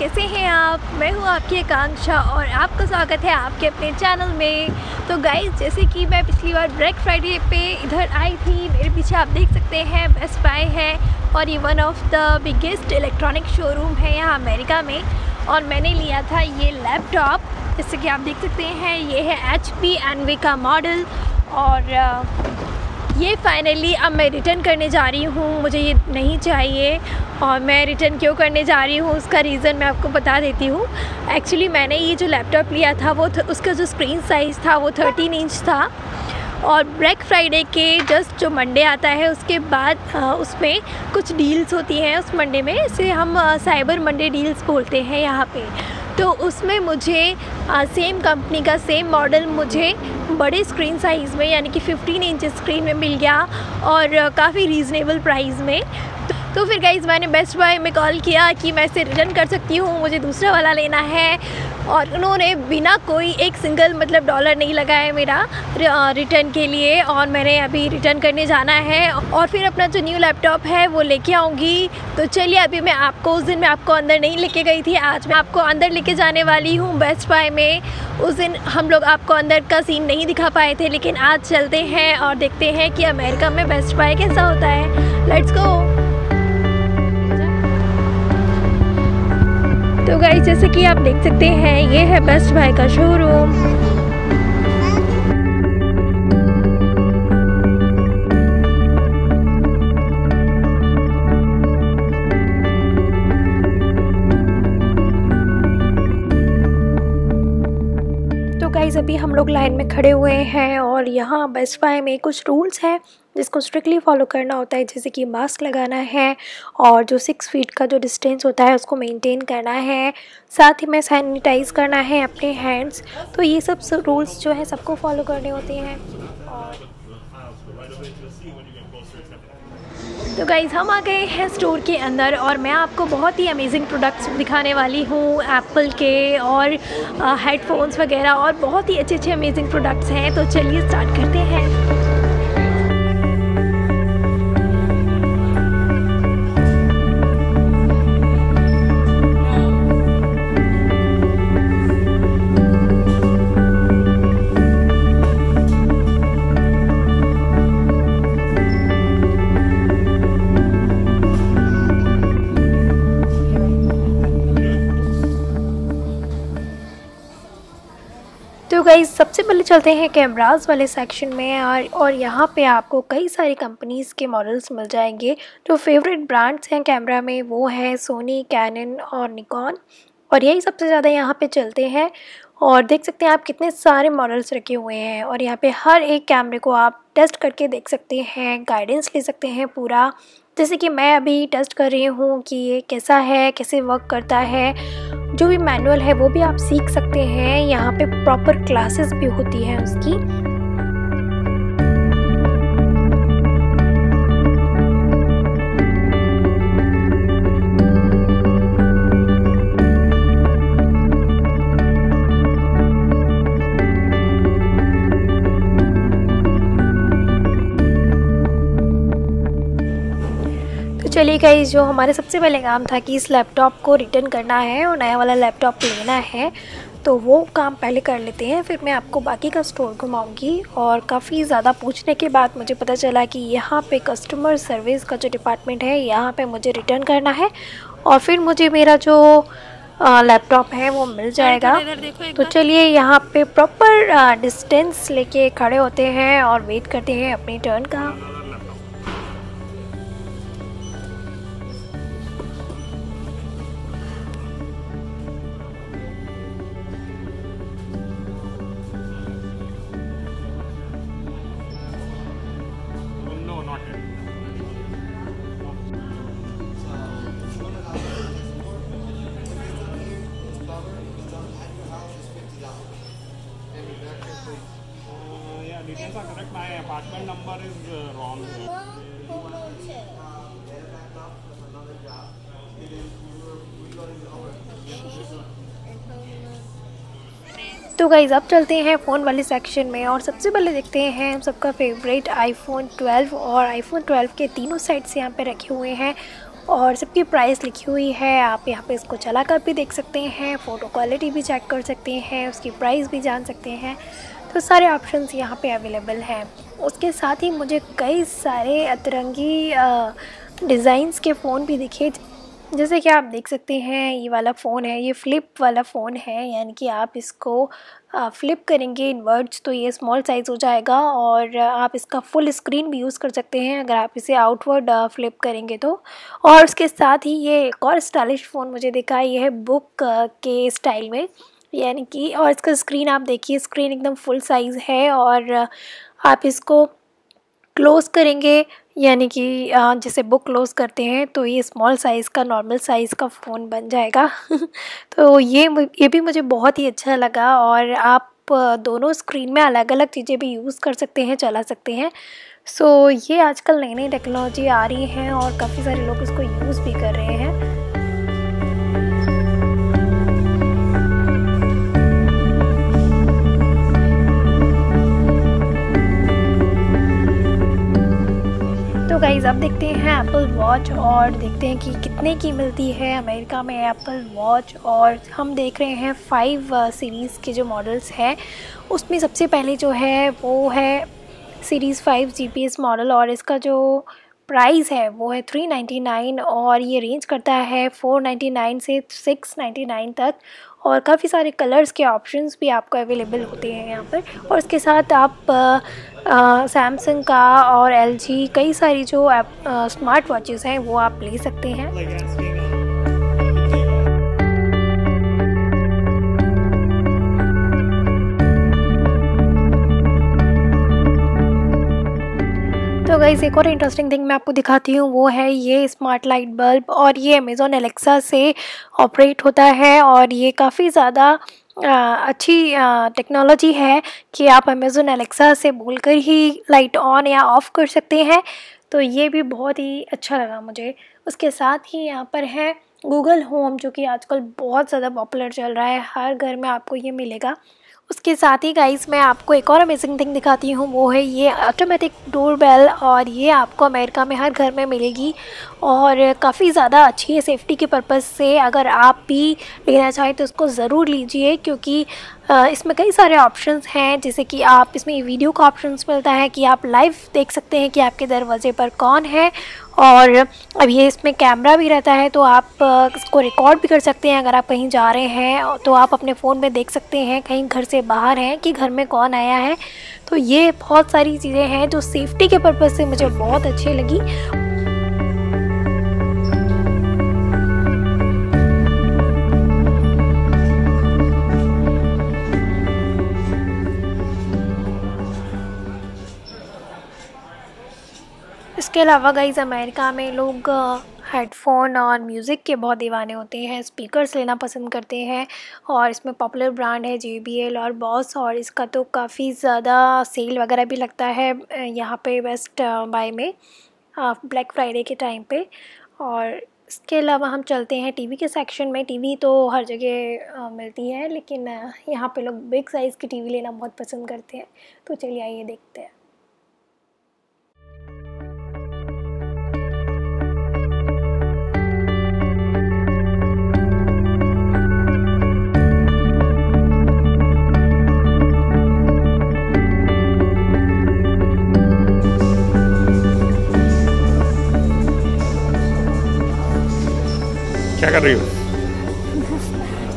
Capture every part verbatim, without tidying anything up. Guys, कैसे हैं आप। मैं हूँ आपकी आकांक्षा और आपका स्वागत है आपके अपने चैनल में। तो गाइस, जैसे कि मैं पिछली बार ब्लैक फ्राइडे पे इधर आई थी, मेरे पीछे आप देख सकते हैं बेस्ट बाय है और ये one of the biggest electronic showroom है यहाँ अमेरिका में। और मैंने लिया था ये लैपटॉप, जैसे कि आप देख सकते हैं ये है एच पी एनवी का मॉडल। और ये फ़ाइनली अब मैं रिटर्न करने जा रही हूँ, मुझे ये नहीं चाहिए। और मैं रिटर्न क्यों करने जा रही हूँ उसका रीज़न मैं आपको बता देती हूँ। एक्चुअली मैंने ये जो लैपटॉप लिया था वो उसका जो स्क्रीन साइज़ था वो थर्टीन इंच था। और ब्लैक फ्राइडे के जस्ट जो मंडे आता है उसके बाद उसमें कुछ डील्स होती हैं उस मंडे में, इसे हम साइबर मंडे डील्स बोलते हैं यहाँ पे। तो उसमें मुझे आ, सेम कंपनी का सेम मॉडल मुझे बड़े स्क्रीन साइज़ में यानी कि फिफ्टीन इंच स्क्रीन में मिल गया और काफ़ी रीज़नेबल प्राइस में। तो, तो फिर गाइज़ मैंने बेस्ट बाय में कॉल किया कि मैं इसे रिटर्न कर सकती हूँ, मुझे दूसरा वाला लेना है। और उन्होंने बिना कोई एक सिंगल मतलब डॉलर नहीं लगाया मेरा रिटर्न के लिए। और मैंने अभी रिटर्न करने जाना है और फिर अपना जो न्यू लैपटॉप है वो लेके आऊँगी। तो चलिए, अभी मैं आपको उस दिन मैं आपको अंदर नहीं लेके गई थी, आज मैं आपको अंदर लेके जाने वाली हूँ बेस्ट बाय में। उस दिन हम लोग आपको अंदर का सीन नहीं दिखा पाए थे, लेकिन आज चलते हैं और देखते हैं कि अमेरिका में बेस्ट बाय कैसा होता है। Let's go. तो गाइस, जैसे कि आप देख सकते हैं ये है बेस्ट बाय का शोरूम। तो गाइस, अभी हम लोग लाइन में खड़े हुए हैं और यहाँ बेस्ट बाय में कुछ रूल्स हैं जिसको स्ट्रिक्टली फॉलो करना होता है, जैसे कि मास्क लगाना है और जो सिक्स फीट का जो डिस्टेंस होता है उसको मेंटेन करना है, साथ ही में सैनिटाइज़ करना है अपने हैंड्स। तो ये सब रूल्स जो है सबको फॉलो करने होते हैं। और तो गाइज़, हम आ गए हैं स्टोर के अंदर और मैं आपको बहुत ही अमेजिंग प्रोडक्ट्स दिखाने वाली हूँ, एप्पल के और हेडफोन्स वगैरह, और बहुत ही अच्छे अच्छे अमेजिंग प्रोडक्ट्स हैं। तो चलिए स्टार्ट करते हैं। तो गाइज़, सबसे पहले चलते हैं कैमरास वाले सेक्शन में और और यहाँ पे आपको कई सारी कंपनीज़ के मॉडल्स मिल जाएंगे। जो फेवरेट ब्रांड्स हैं कैमरा में वो है सोनी, कैनन और निकॉन, और यही सबसे ज़्यादा यहाँ पे चलते हैं। और देख सकते हैं आप कितने सारे मॉडल्स रखे हुए हैं और यहाँ पे हर एक कैमरे को आप टेस्ट करके देख सकते हैं, गाइडेंस ले सकते हैं पूरा। जैसे कि मैं अभी टेस्ट कर रही हूँ कि ये कैसा है, कैसे वर्क करता है। जो भी मैनुअल है वो भी आप सीख सकते हैं, यहाँ पे प्रॉपर क्लासेस भी होती हैं उसकी। चलिए गाइस, जो हमारे सबसे पहले काम था कि इस लैपटॉप को रिटर्न करना है और नया वाला लैपटॉप लेना है, तो वो काम पहले कर लेते हैं, फिर मैं आपको बाकी का स्टोर घुमाऊंगी। और काफ़ी ज़्यादा पूछने के बाद मुझे पता चला कि यहाँ पे कस्टमर सर्विस का जो डिपार्टमेंट है यहाँ पे मुझे रिटर्न करना है और फिर मुझे मेरा जो लैपटॉप है वो मिल जाएगा। तो चलिए, यहाँ पे प्रॉपर डिस्टेंस लेके खड़े होते हैं और वेट करते हैं अपने टर्न का। तो गाइज, अब चलते हैं फ़ोन वाले सेक्शन में और सबसे पहले देखते हैं हम सबका फेवरेट आईफोन ट्वेल्व। और आईफोन ट्वेल्व के तीनों सेट्स यहाँ पे रखे हुए हैं और सबकी प्राइस लिखी हुई है। आप यहाँ पे इसको चला कर भी देख सकते हैं, फ़ोटो क्वालिटी भी चेक कर सकते हैं, उसकी प्राइस भी जान सकते हैं। तो सारे ऑप्शंस यहाँ पे अवेलेबल हैं। उसके साथ ही मुझे कई सारे अतरंगी डिज़ाइंस के फ़ोन भी दिखे, जैसे कि आप देख सकते हैं ये वाला फ़ोन है, ये फ़्लिप वाला फ़ोन है, यानी कि आप इसको फ़्लिप करेंगे इनवर्ड्स तो ये स्मॉल साइज़ हो जाएगा और आप इसका फुल स्क्रीन भी यूज़ कर सकते हैं अगर आप इसे आउटवर्ड फ़्लिप करेंगे तो। और उसके साथ ही ये एक और स्टाइलिश फ़ोन मुझे दिखा, ये है बुक के स्टाइल में, यानी कि, और इसका स्क्रीन आप देखिए, स्क्रीन एकदम फुल साइज़ है और आप इसको क्लोज़ करेंगे यानी कि जैसे बुक क्लोज़ करते हैं तो ये स्मॉल साइज़ का नॉर्मल साइज़ का फ़ोन बन जाएगा। तो ये ये भी मुझे बहुत ही अच्छा लगा और आप दोनों स्क्रीन में अलग अलग चीज़ें भी यूज़ कर सकते हैं, चला सकते हैं। सो ये आजकल नई नई टेक्नोलॉजी आ रही है और काफ़ी सारे लोग इसको यूज़ भी कर रहे हैं। तो गाइस अब देखते हैं एप्पल वॉच और देखते हैं कि कितने की मिलती है अमेरिका में एप्पल वॉच। और हम देख रहे हैं फाइव सीरीज़ के जो मॉडल्स हैं उसमें सबसे पहले जो है वो है सीरीज़ फाइव जीपीएस मॉडल और इसका जो प्राइस है वो है थ्री नाइन्टी नाइन और ये रेंज करता है फोर नाइन्टी नाइन से सिक्स नाइन्टी नाइन तक और काफ़ी सारे कलर्स के ऑप्शंस भी आपको अवेलेबल होते हैं यहाँ पर। और इसके साथ आप सैमसंग का और एलजी कई सारी जो स्मार्ट वॉचेस हैं वो आप ले सकते हैं। तो गाइस एक और इंटरेस्टिंग थिंग मैं आपको दिखाती हूँ, वो है ये स्मार्ट लाइट बल्ब और ये अमेज़ॉन एलेक्सा से ऑपरेट होता है और ये काफ़ी ज़्यादा अच्छी टेक्नोलॉजी है कि आप अमेज़ॉन एलेक्सा से बोलकर ही लाइट ऑन या ऑफ़ कर सकते हैं। तो ये भी बहुत ही अच्छा लगा मुझे। उसके साथ ही यहाँ पर है गूगल होम जो कि आजकल बहुत ज़्यादा पॉपुलर चल रहा है, हर घर में आपको ये मिलेगा। उसके साथ ही गाइस मैं आपको एक और अमेजिंग थिंग दिखाती हूँ, वो है ये ऑटोमेटिक डोर बेल और ये आपको अमेरिका में हर घर में मिलेगी और काफ़ी ज़्यादा अच्छी है। सेफ्टी के पर्पज़ से अगर आप भी लेना चाहें तो इसको ज़रूर लीजिए क्योंकि इसमें कई सारे ऑप्शंस हैं, जैसे कि आप इसमें वीडियो का ऑप्शंस मिलता है कि आप लाइव देख सकते हैं कि आपके दरवाजे पर कौन है और अब ये इसमें कैमरा भी रहता है तो आप इसको रिकॉर्ड भी कर सकते हैं। अगर आप कहीं जा रहे हैं तो आप अपने फ़ोन में देख सकते हैं कहीं घर से बाहर हैं कि घर में कौन आया है। तो ये बहुत सारी चीज़ें हैं जो सेफ्टी के पर्पज़ से मुझे बहुत अच्छी लगी। इसके अलावा गाइज़ अमेरिका में लोग हेडफोन और म्यूज़िक के बहुत दीवाने होते हैं, स्पीकर्स लेना पसंद करते हैं और इसमें पॉपुलर ब्रांड है जे बी एल और बॉस और इसका तो काफ़ी ज़्यादा सेल वगैरह भी लगता है यहाँ पे बेस्ट बाय में ब्लैक फ्राइडे के टाइम पे। और इसके अलावा हम चलते हैं टीवी के सेक्शन में। टीवी तो हर जगह मिलती है लेकिन यहाँ पर लोग बिग साइज़ की टीवी लेना बहुत पसंद करते हैं। तो चलिए आइए देखते हैं। क्या कर रही हो?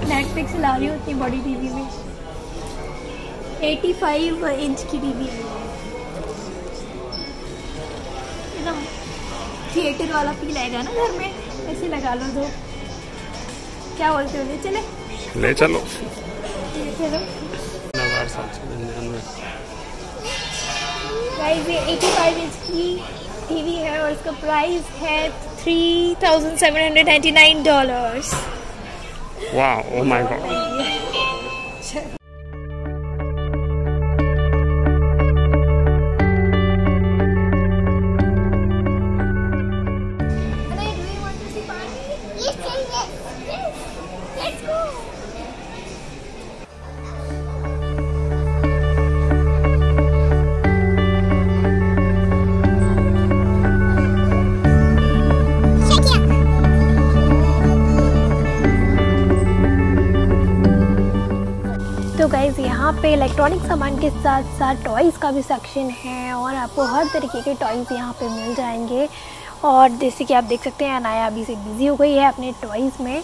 नेटफ्लिक्स चला रही हूँ इतनी बड़ी टीवी में, पचासी इंच की टीवी है, एकदम थिएटर वाला फील आएगा ना घर में, ऐसे लगा लो दो। क्या बोलते हो, ले चले? ले चलो ले चलो। गाइस ये पचासी इंच की टीवी है और इसका प्राइस है three thousand seven hundred ninety nine dollars. वाह, oh my god. Yeah. Guys यहाँ पे इलेक्ट्रॉनिक सामान के साथ साथ टॉयज़ का भी सेक्शन है और आपको हर तरीके के टॉयज़ यहाँ पे मिल जाएंगे। और जैसे कि आप देख सकते हैं अनाया अभी से बिज़ी हो गई है अपने टॉयज़ में।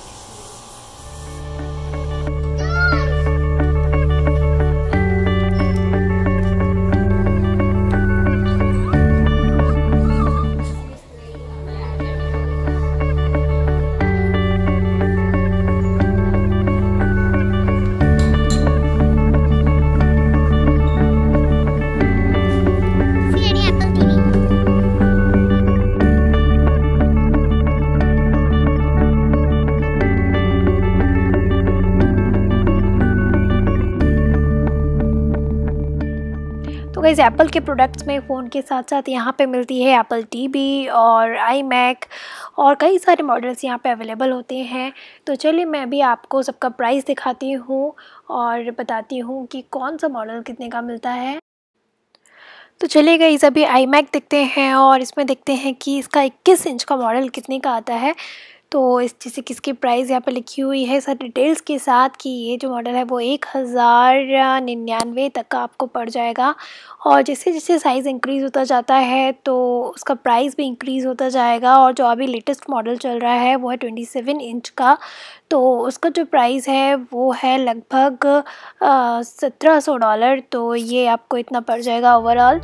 गाइस एप्पल के प्रोडक्ट्स में फ़ोन के साथ साथ यहाँ पे मिलती है एप्पल टीवी और iMac और कई सारे मॉडल्स यहाँ पे अवेलेबल होते हैं। तो चलिए मैं अभी आपको सबका प्राइस दिखाती हूँ और बताती हूँ कि कौन सा मॉडल कितने का मिलता है। तो चलिए गाइस अभी iMac देखते हैं और इसमें देखते हैं कि इसका इक्कीस इंच का मॉडल कितने का आता है। तो इस जैसे किसकी प्राइस यहाँ पर लिखी हुई है सर डिटेल्स के साथ कि ये जो मॉडल है वो एक हज़ार निन्यानवे तक का आपको पड़ जाएगा। और जैसे जैसे साइज़ इंक्रीज़ होता जाता है तो उसका प्राइस भी इंक्रीज़ होता जाएगा। और जो अभी लेटेस्ट मॉडल चल रहा है वो है ट्वेंटी सेवन इंच का, तो उसका जो प्राइस है वो है लगभग सत्रह सौ डॉलर। तो ये आपको इतना पड़ जाएगा ओवरऑल।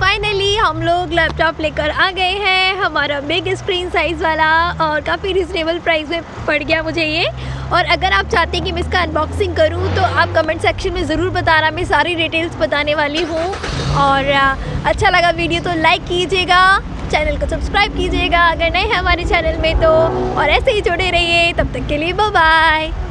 फाइनली हम लोग लैपटॉप लेकर आ गए हैं, हमारा बिग स्क्रीन साइज़ वाला, और काफ़ी रिजनेबल प्राइस में पड़ गया मुझे ये। और अगर आप चाहते हैं कि मैं इसका अनबॉक्सिंग करूं तो आप कमेंट सेक्शन में ज़रूर बताना, मैं सारी डिटेल्स बताने वाली हूं। और अच्छा लगा वीडियो तो लाइक कीजिएगा, चैनल को सब्सक्राइब कीजिएगा अगर नए हैं हमारे चैनल में तो, और ऐसे ही जुड़े रहिए। तब तक के लिए बाय बाय।